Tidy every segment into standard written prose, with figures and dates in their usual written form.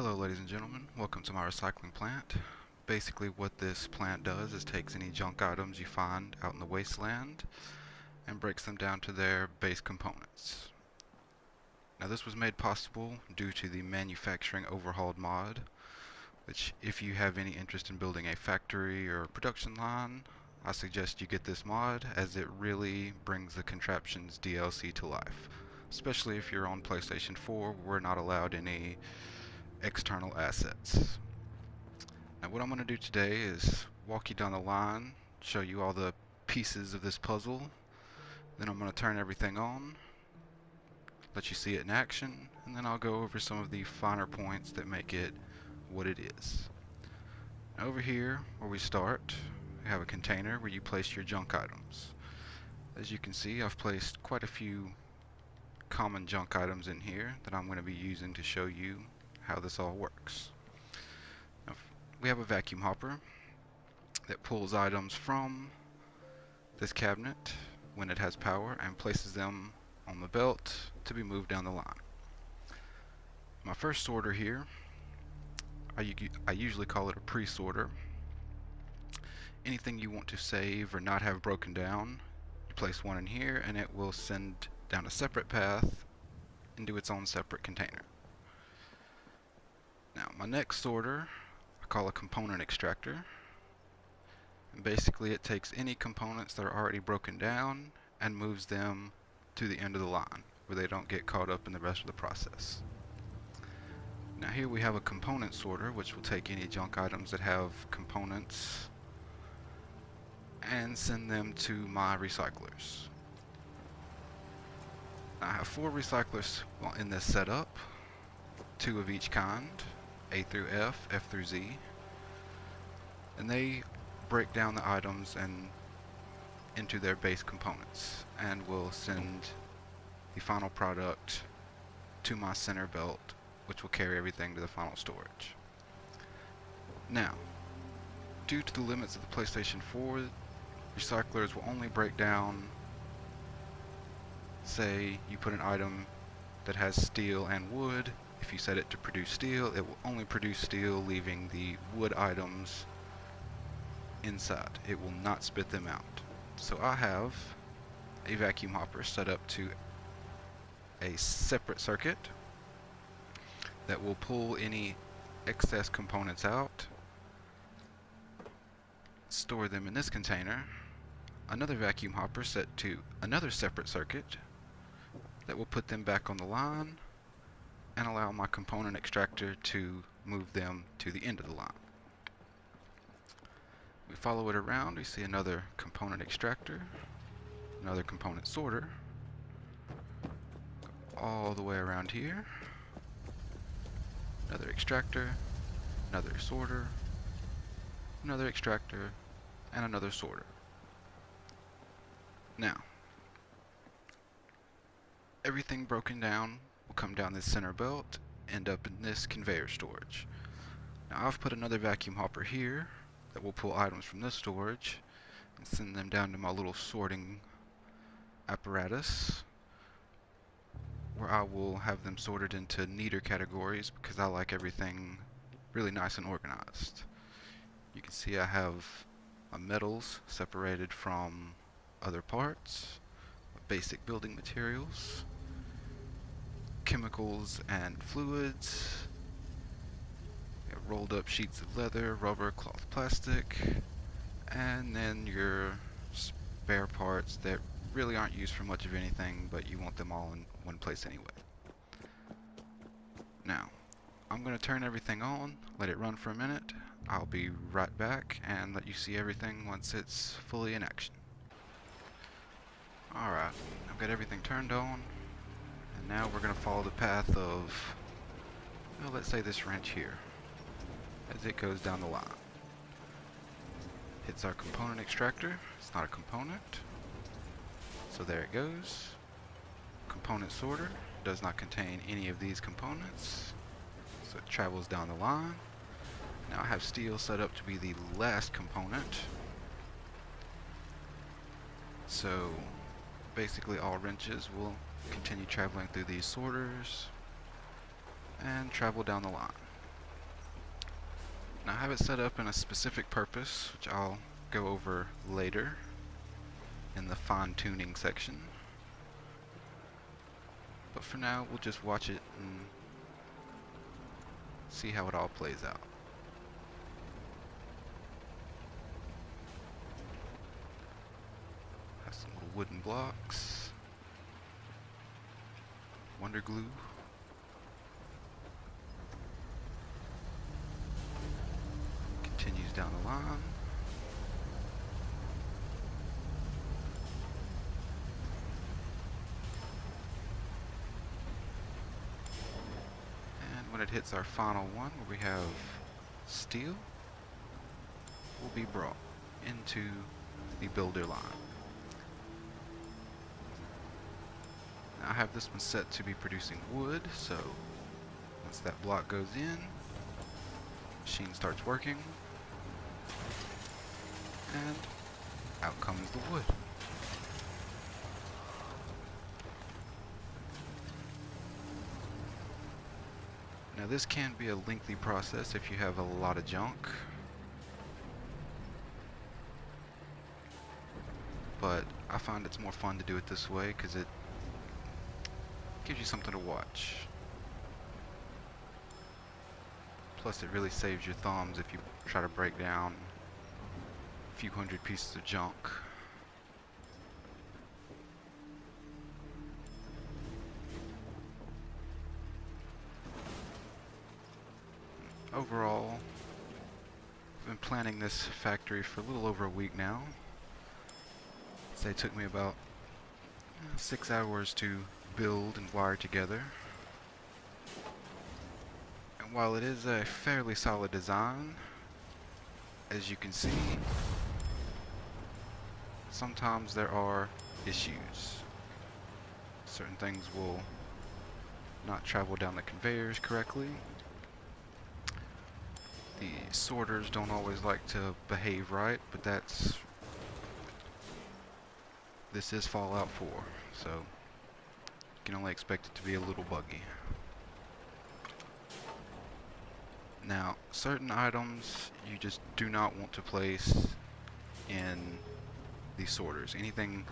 Hello ladies and gentlemen, welcome to my recycling plant. Basically what this plant does is takes any junk items you find out in the wasteland and breaks them down to their base components. Now this was made possible due to the Manufacturing Overhauled mod, which if you have any interest in building a factory or production line, I suggest you get this mod as it really brings the Contraptions DLC to life. Especially if you're on PlayStation 4, we're not allowed any external assets. Now what I'm going to do today is walk you down the line, show you all the pieces of this puzzle, then I'm going to turn everything on, let you see it in action, and then I'll go over some of the finer points that make it what it is. Now over here where we start, we have a container where you place your junk items. As you can see, I've placed quite a few common junk items in here that I'm going to be using to show you how this all works. Now, we have a vacuum hopper that pulls items from this cabinet when it has power and places them on the belt to be moved down the line. My first sorter here, I usually call it a pre-sorter. Anything you want to save or not have broken down, you place one in here and it will send down a separate path into its own separate container. Now my next sorter I call a component extractor, and basically it takes any components that are already broken down and moves them to the end of the line where they don't get caught up in the rest of the process. Now here we have a component sorter which will take any junk items that have components and send them to my recyclers. Now I have 4 recyclers in this setup, 2 of each kind, A through F, F through Z, and they break down the items and into their base components and will send the final product to my center belt, which will carry everything to the final storage. Now, due to the limits of the PlayStation 4, recyclers will only break down, say you put an item that has steel and wood. If you set it to produce steel, it will only produce steel, leaving the wood items inside. It will not spit them out. So I have a vacuum hopper set up to a separate circuit that will pull any excess components out, store them in this container. Another vacuum hopper set to another separate circuit that will put them back on the line and allow my component extractor to move them to the end of the line. We follow it around, we see another component extractor, another component sorter, go all the way around here, another extractor, another sorter, another extractor, and another sorter. Now, everything broken down will come down this center belt, end up in this conveyor storage. Now I've put another vacuum hopper here that will pull items from this storage and send them down to my little sorting apparatus where I will have them sorted into neater categories because I like everything really nice and organized. You can see I have my metals separated from other parts, my basic building materials, chemicals and fluids, rolled up sheets of leather, rubber, cloth, plastic, and then your spare parts that really aren't used for much of anything, but you want them all in one place anyway. Now, I'm going to turn everything on, let it run for a minute, I'll be right back and let you see everything once it's fully in action. Alright, I've got everything turned on. Now we're going to follow the path of, well, let's say this wrench here, as it goes down the line. Hits our component extractor. It's not a component, so there it goes. Component sorter does not contain any of these components, so it travels down the line. Now I have steel set up to be the last component, so basically all wrenches will continue traveling through these sorters and travel down the line. Now I have it set up in a specific purpose, which I'll go over later in the fine-tuning section. But for now, we'll just watch it and see how it all plays out. Have some little wooden blocks, wonder glue. Continues down the line. It hits our final one where we have steel, will be brought into the builder line. Now I have this one set to be producing wood, so once that block goes in, the machine starts working and out comes the wood. Now this can be a lengthy process if you have a lot of junk, but I find it's more fun to do it this way because it gives you something to watch. Plus it really saves your thumbs if you try to break down a few hundred pieces of junk. Overall, I've been planning this factory for a little over a week now. I'd say it took me about 6 hours to build and wire together. And while it is a fairly solid design, as you can see, sometimes there are issues. Certain things will not travel down the conveyors correctly. The sorters don't always like to behave right, but this is Fallout 4, so you can only expect it to be a little buggy. Now, certain items you just do not want to place in the sorters. Anything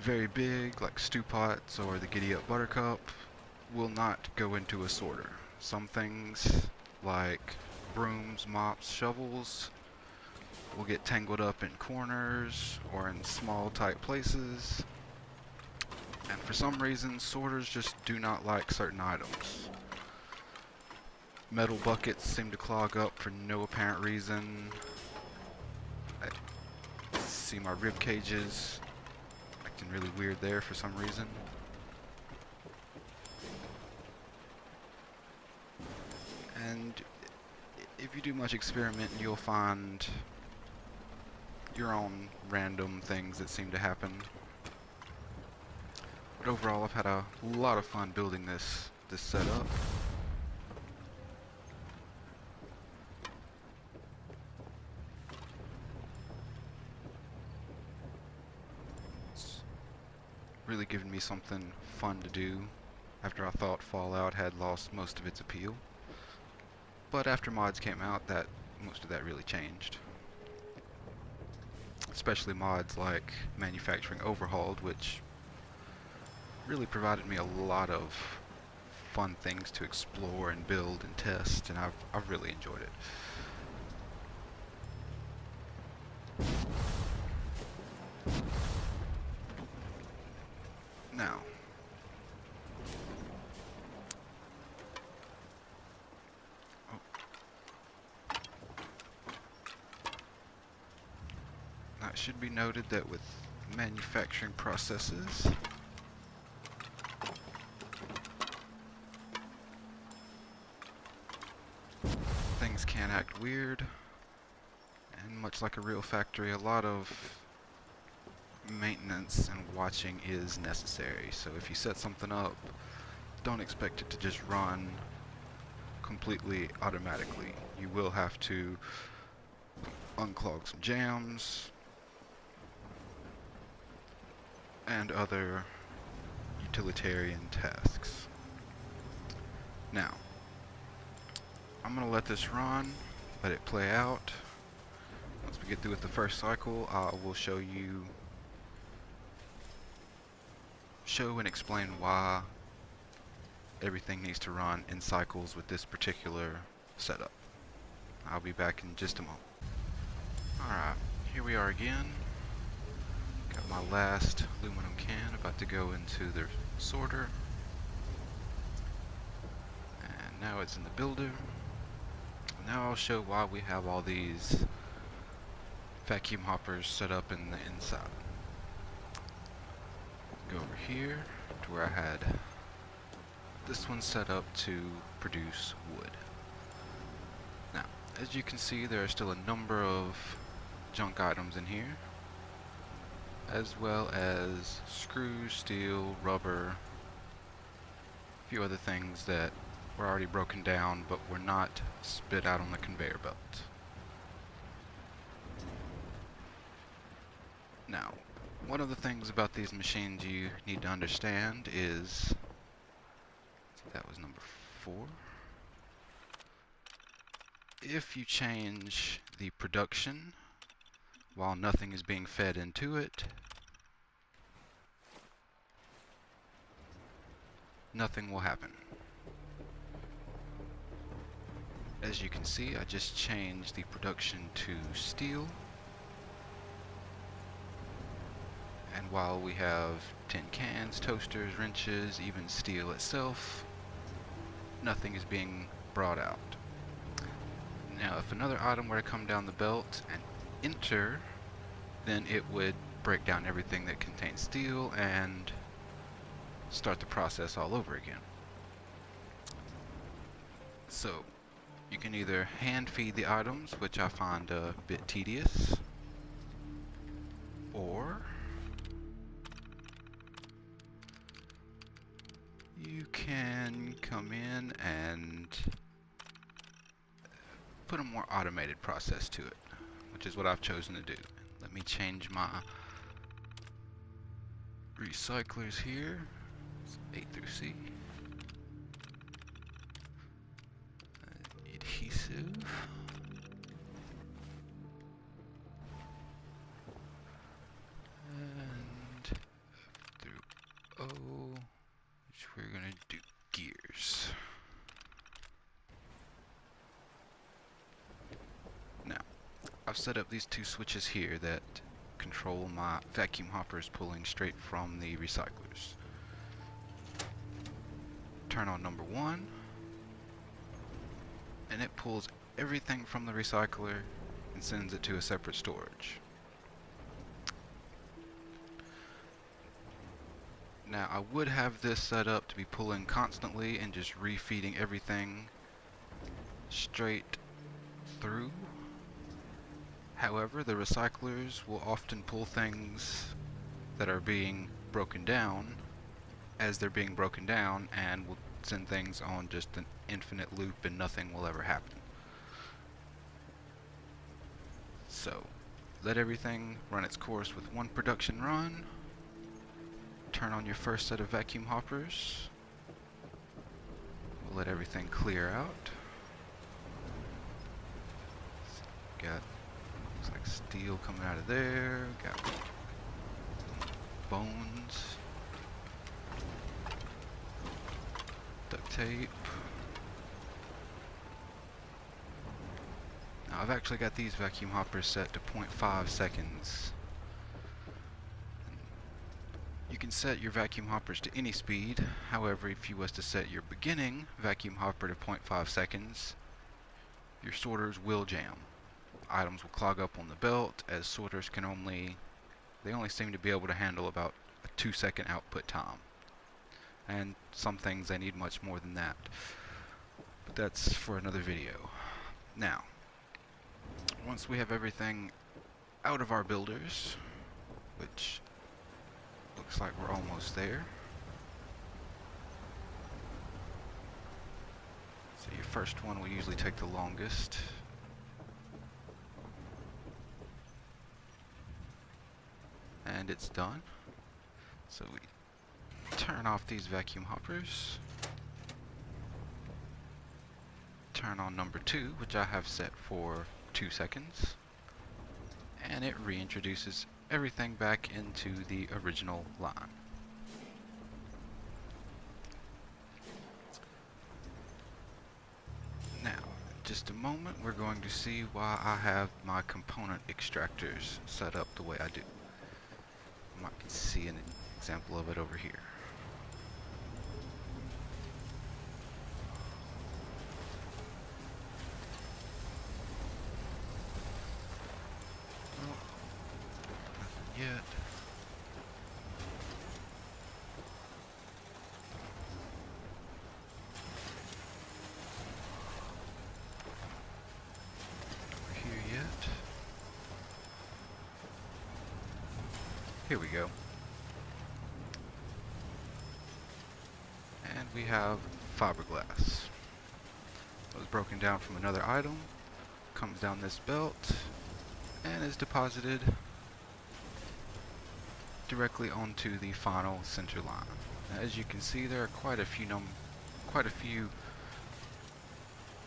very big, like stew pots or the Giddyup Buttercup, will not go into a sorter. Some things, like brooms, mops, shovels will get tangled up in corners or in small tight places, and for some reason sorters just do not like certain items. Metal buckets seem to clog up for no apparent reason. I see my rib cages acting really weird there for some reason. And if you do much experimenting, you'll find your own random things that seem to happen. But overall, I've had a lot of fun building this setup. It's really given me something fun to do after I thought Fallout had lost most of its appeal. But after mods came out, that most of that really changed. Especially mods like Manufacturing Overhauled, which really provided me a lot of fun things to explore and build and test, and I've really enjoyed it. Now, it should be noted that with manufacturing processes, things can act weird, and much like a real factory, a lot of maintenance and watching is necessary. So if you set something up, don't expect it to just run completely automatically. You will have to unclog some jams and other utilitarian tasks. Now, I'm going to let this run let it play out. Once we get through with the first cycle, I will show and explain why everything needs to run in cycles with this particular setup. I'll be back in just a moment. Alright, here we are again. Got my last aluminum can about to go into the sorter. And now it's in the builder. Now I'll show why we have all these vacuum hoppers set up in the inside. Go over here to where I had this one set up to produce wood. Now, as you can see, there are still a number of junk items in here, as well as screws, steel, rubber, a few other things that were already broken down but were not spit out on the conveyor belt. Now, one of the things about these machines you need to understand is that was number 4. If you change the production while nothing is being fed into it, nothing will happen. As you can see, I just changed the production to steel, and while we have tin cans, toasters, wrenches, even steel itself, nothing is being brought out. Now, if another item were to come down the belt and enter, then it would break down everything that contains steel and start the process all over again. So, you can either hand feed the items, which I find a bit tedious, or you can come in and put a more automated process to it, which is what I've chosen to do. Let me change my recyclers here, it's A through C. And F through O, which we're going to do gears. Now, I've set up these two switches here that control my vacuum hoppers pulling straight from the recyclers. Turn on number 1. And it pulls everything from the recycler and sends it to a separate storage. Now, I would have this set up to be pulling constantly and just refeeding everything straight through. However, the recyclers will often pull things that are being broken down as they're being broken down, and will send things on just an infinite loop and nothing will ever happen. So, let everything run its course with one production run. Turn on your first set of vacuum hoppers. We'll let everything clear out. So got, looks like steel coming out of there. Got bones. Duct tape. Now, I've actually got these vacuum hoppers set to 0.5 seconds. You can set your vacuum hoppers to any speed. However, if you was to set your beginning vacuum hopper to 0.5 seconds, your sorters will jam. Items will clog up on the belt, as sorters can only seem to be able to handle about a 2-second output time. And some things I need much more than that, but that's for another video. Now, once we have everything out of our builders, which looks like we're almost there, so your first one will usually take the longest. And it's done. So we turn off these vacuum hoppers, turn on number 2, which I have set for 2 seconds, and it reintroduces everything back into the original line. Just a moment, we're going to see why I have my component extractors set up the way I do. You might see an example of it over here. Well, nothing yet. Here we go. And we have fiberglass. It was broken down from another item, comes down this belt, and is deposited directly onto the final center line. Now, as you can see, there are quite a few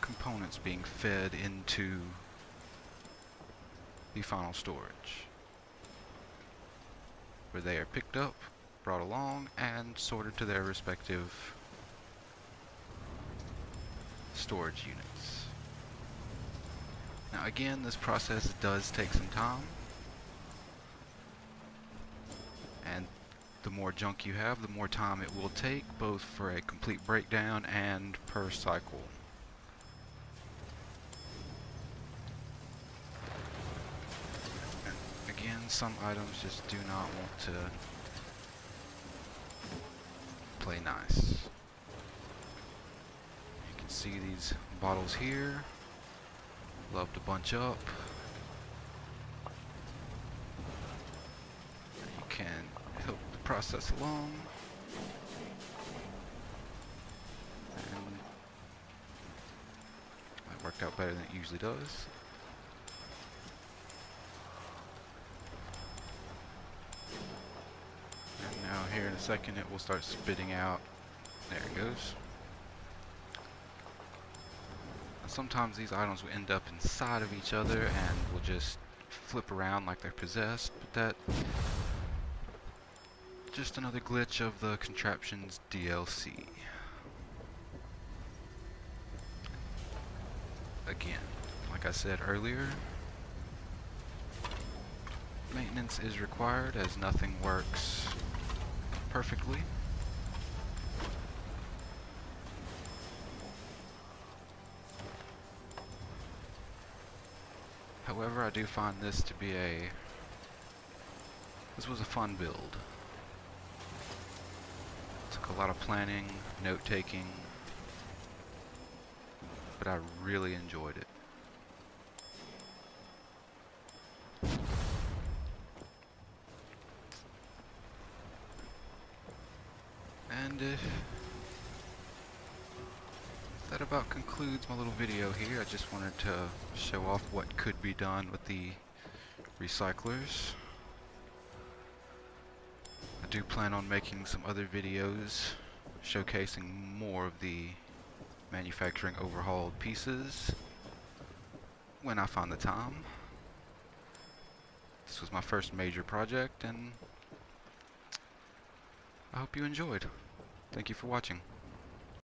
components being fed into the final storage. Where they are picked up, brought along, and sorted to their respective storage units. Now again, this process does take some time, and the more junk you have, the more time it will take, both for a complete breakdown and per cycle. Some items just do not want to play nice. You can see these bottles here. Love to bunch up. You can help the process along. And that worked out better than it usually does. Here in a second it will start spitting out. There it goes. And sometimes these items will end up inside of each other and will just flip around like they're possessed, but that's just another glitch of the Contraptions DLC. Again, like I said earlier, maintenance is required as nothing works perfectly. However, I do find this to be this was a fun build. It took a lot of planning, note-taking, but I really enjoyed it. That about concludes my little video here. I just wanted to show off what could be done with the recyclers. I do plan on making some other videos showcasing more of the manufacturing overhauled pieces when I find the time. This was my first major project and I hope you enjoyed. Thank you for watching.